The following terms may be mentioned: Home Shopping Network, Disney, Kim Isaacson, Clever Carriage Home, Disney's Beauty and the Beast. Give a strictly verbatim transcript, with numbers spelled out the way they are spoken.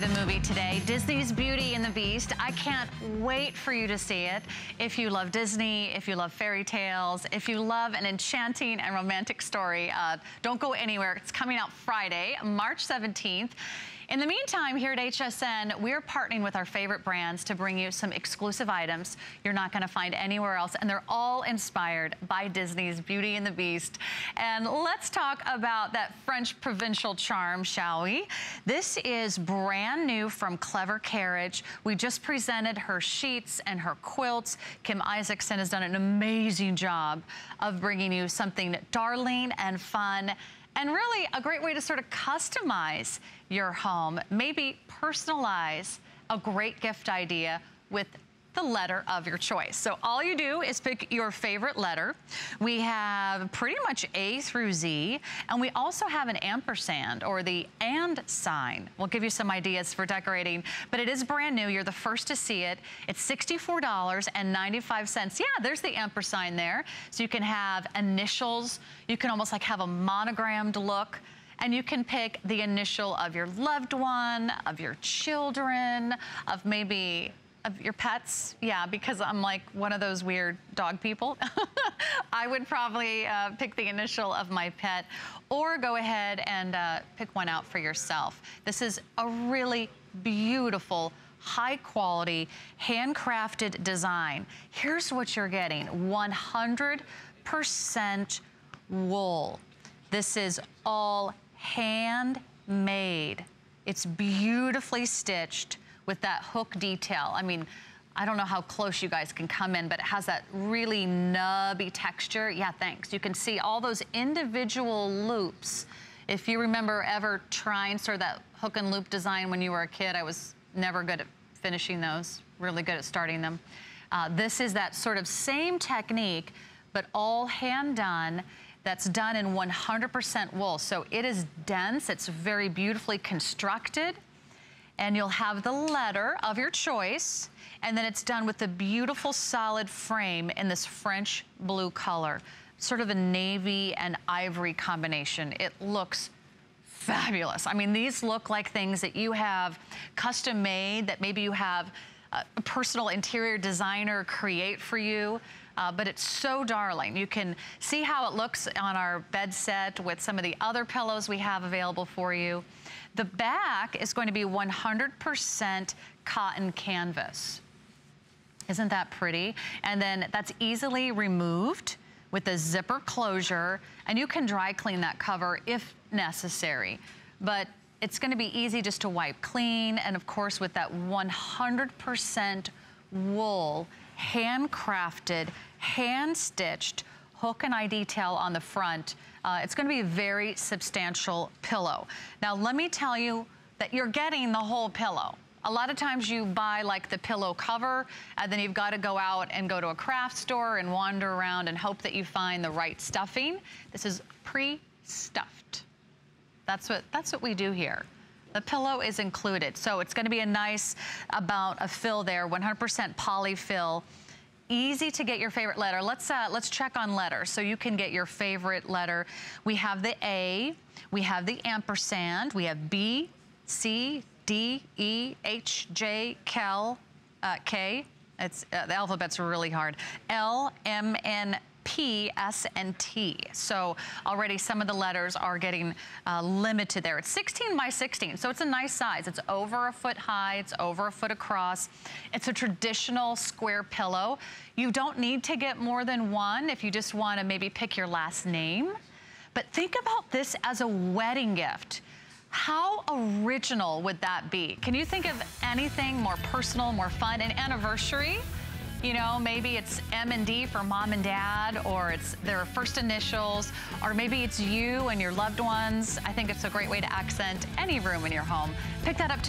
The movie today, Disney's Beauty and the Beast. I can't wait for you to see it. If you love Disney, if you love fairy tales, if you love an enchanting and romantic story, uh, don't go anywhere. It's coming out Friday, March seventeenth. In the meantime, here at H S N, we're partnering with our favorite brands to bring you some exclusive items you're not gonna find anywhere else, and they're all inspired by Disney's Beauty and the Beast. And let's talk about that French provincial charm, shall we? This is brand new from Clever Carriage. We just presented her sheets and her quilts. Kim Isaacson has done an amazing job of bringing you something darling and fun, and really a great way to sort of customize your home, maybe personalize a great gift idea with the letter of your choice. So all you do is pick your favorite letter. We have pretty much A through Z, and we also have an ampersand or the and sign. We'll give you some ideas for decorating, but it is brand new. You're the first to see it. It's sixty-four ninety-five. Yeah, there's the ampersand there. So you can have initials. You can almost like have a monogrammed look. And you can pick the initial of your loved one, of your children, of maybe of your pets. Yeah, because I'm like one of those weird dog people. I would probably uh, pick the initial of my pet, or go ahead and uh, pick one out for yourself. This is a really beautiful, high quality, handcrafted design. Here's what you're getting, one hundred percent wool. This is all handmade. It's beautifully stitched with that hook detail. I mean, I don't know how close you guys can come in, but it has that really nubby texture. Yeah, thanks. You can see all those individual loops. If you remember ever trying sort of that hook and loop design when you were a kid, I was never good at finishing those, really good at starting them. Uh, this is that sort of same technique, but all hand done. That's done in one hundred percent wool. So it is dense, it's very beautifully constructed, and you'll have the letter of your choice, and then it's done with a beautiful solid frame in this French blue color, sort of a navy and ivory combination. It looks fabulous. I mean, these look like things that you have custom made, that maybe you have a personal interior designer create for you. Uh, but it's so darling. You can see how it looks on our bed set with some of the other pillows we have available for you. The back is going to be one hundred percent cotton canvas. Isn't that pretty? And then that's easily removed with a zipper closure, and you can dry clean that cover if necessary. But it's going to be easy just to wipe clean, and of course with that one hundred percent wool, handcrafted, hand-stitched hook and eye detail on the front. Uh, it's going to be a very substantial pillow. Now, let me tell you that you're getting the whole pillow. A lot of times you buy like the pillow cover, and then you've got to go out and go to a craft store and wander around and hope that you find the right stuffing. This is pre-stuffed. That's what, that's what we do here. The pillow is included, so it's going to be a nice amount of fill there, one hundred percent poly fill. Easy to get your favorite letter. Let's uh, let's check on letters so you can get your favorite letter. We have the A, we have the ampersand, we have B, C, D, E, H, J, K, uh, K. It's uh, the alphabet's really hard. L, M, N, P, S, and T. So already some of the letters are getting uh, limited there. It's sixteen by sixteen, so it's a nice size. It's over a foot high, it's over a foot across. It's a traditional square pillow. You don't need to get more than one if you just want to maybe pick your last name. But think about this as a wedding gift. How original would that be? Can you think of anything more personal, more fun? An anniversary? You know, maybe it's M and D for mom and dad, or it's their first initials, or maybe it's you and your loved ones. I think it's a great way to accent any room in your home. Pick that up today.